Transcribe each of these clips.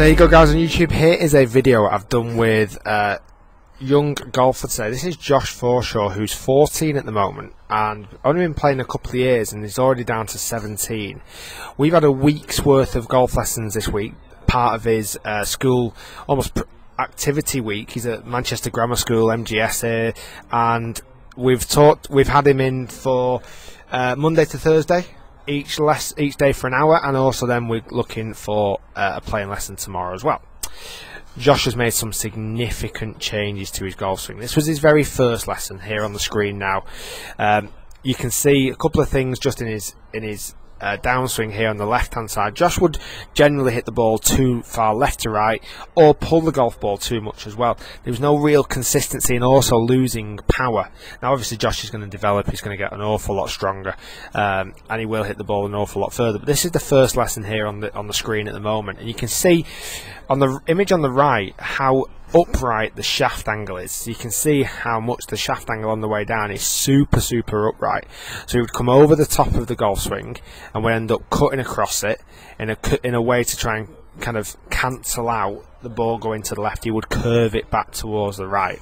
So there you go, guys, on YouTube. Here is a video I've done with young golfer today. This is Josh Forshaw, who's 14 at the moment and only been playing a couple of years, and he's already down to 17. We've had a week's worth of golf lessons this week, part of his school almost activity week. He's at Manchester Grammar School, MGS here, and we've had him in for Monday to Thursday. Each day for an hour, and also then we're looking for a playing lesson tomorrow as well. Josh has made some significant changes to his golf swing. This was his very first lesson. Here on the screen now, you can see a couple of things just in his downswing here on the left hand side. Josh would generally hit the ball too far left to right, or pull the golf ball too much as well. There was no real consistency, and also losing power. Now obviously Josh is going to develop, he's going to get an awful lot stronger, and he will hit the ball an awful lot further. But this is the first lesson here on the screen at the moment, and you can see on the image on the right how upright the shaft angle is. So you can see how much the shaft angle on the way down is super upright. So he would come over the top of the golf swing and would end up cutting across it in a way to try and kind of cancel out the ball going to the left. He would curve it back towards the right.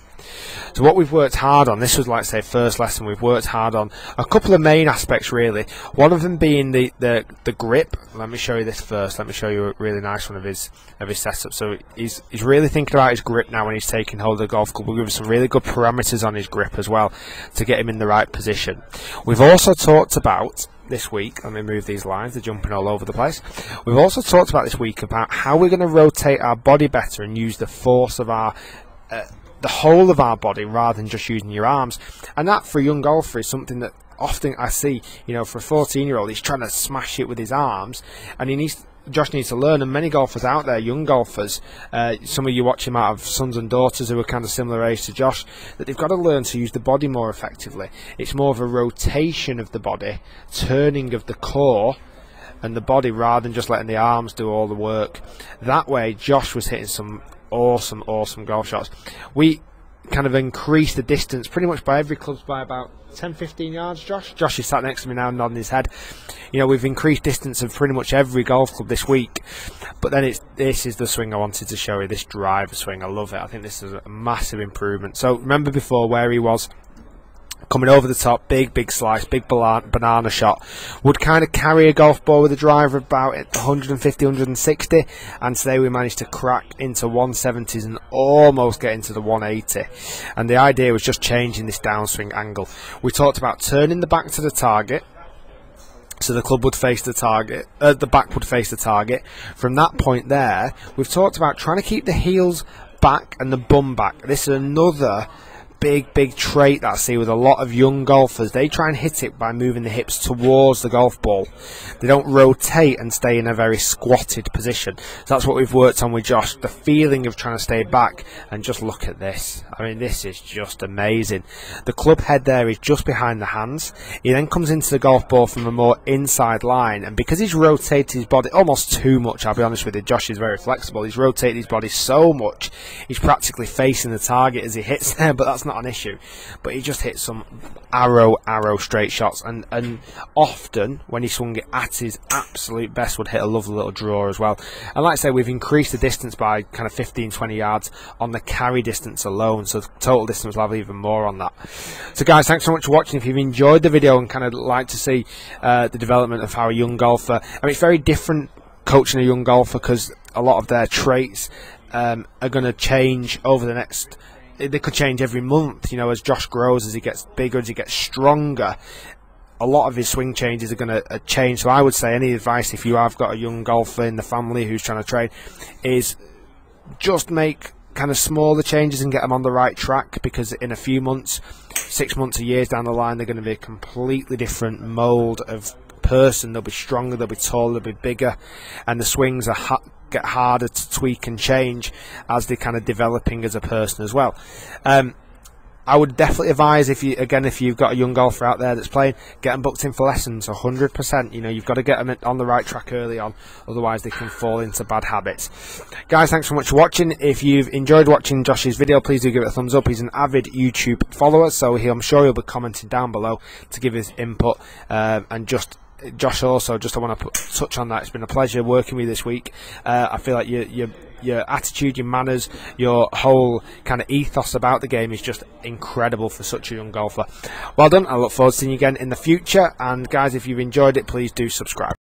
So what we've worked hard on, this was like say first lesson, we've worked hard on a couple of main aspects really. One of them being the grip. Let me show you this first. Let me show you a really nice one of his setup. So he's really thinking about his grip now when he's taking hold of the golf club. We'll give him some really good parameters on his grip as well to get him in the right position. We've also talked about this week, let me move these lines, they're jumping all over the place. We've also talked about this week about how we're going to rotate our body better and use the force of our the whole of our body rather than just using your arms. And that for a young golfer is something that often I see, you know, for a 14-year-old, he's trying to smash it with his arms, and Josh needs to learn, and many golfers out there, young golfers, some of you watch him out of sons and daughters who are kind of similar age to Josh, that they've got to learn to use the body more effectively. It's more of a rotation of the body, turning of the core and the body rather than just letting the arms do all the work. That way Josh was hitting some awesome golf shots. We kind of increased the distance pretty much by every club by about 10-15 yards. Josh is sat next to me now nodding his head. You know, we've increased distance of pretty much every golf club this week, but then this is the swing I wanted to show you, this driver swing. I love it. I think this is a massive improvement. So remember before where he was coming over the top, big slice, big banana shot, would kind of carry a golf ball with a driver about 150, 160, and today we managed to crack into 170s and almost get into the 180. And the idea was just changing this downswing angle. We talked about turning the back to the target, so the club would face the target, the back would face the target. From that point there, we've talked about trying to keep the heels back and the bum back. This is another big trait that I see with a lot of young golfers. They try and hit it by moving the hips towards the golf ball. They don't rotate and stay in a very squatted position. So that's what we've worked on with Josh, the feeling of trying to stay back. And just look at this. I mean, this is just amazing. The club head there is just behind the hands. He then comes into the golf ball from a more inside line, and because he's rotated his body almost too much, I'll be honest with you, Josh is very flexible, he's rotated his body so much he's practically facing the target as he hits there, but that's not an issue. But he just hit some arrow straight shots, and often when he swung it at his absolute best would hit a lovely little draw as well. And like I say, we've increased the distance by kind of 15-20 yards on the carry distance alone, so the total distance will have even more on that. So guys, thanks so much for watching. If you've enjoyed the video and kind of like to see the development of how a young golfer, I mean, it's very different coaching a young golfer because a lot of their traits are going to change over the next, they could change every month, you know, as Josh grows, as he gets bigger, as he gets stronger. A lot of his swing changes are going to change. So I would say any advice, if you have got a young golfer in the family who's trying to train, is just make kind of smaller changes and get them on the right track, because in a few months, 6 months, a year down the line, they're going to be a completely different mould of person. They'll be stronger, they'll be taller, they'll be bigger, and the swings are get harder to tweak and change as they're kind of developing as a person as well. I would definitely advise, if you've got a young golfer out there that's playing, get them booked in for lessons 100%. You know, you've got to get them on the right track early on, otherwise they can fall into bad habits. Guys, thanks so much for watching. If you've enjoyed watching Josh's video, please do give it a thumbs up. He's an avid YouTube follower, so I'm sure he'll be commenting down below to give his input and just Josh, also, just I want to touch on that. It's been a pleasure working with you this week. I feel like your attitude, your manners, your whole kind of ethos about the game is just incredible for such a young golfer. Well done. I look forward to seeing you again in the future. And guys, if you've enjoyed it, please do subscribe.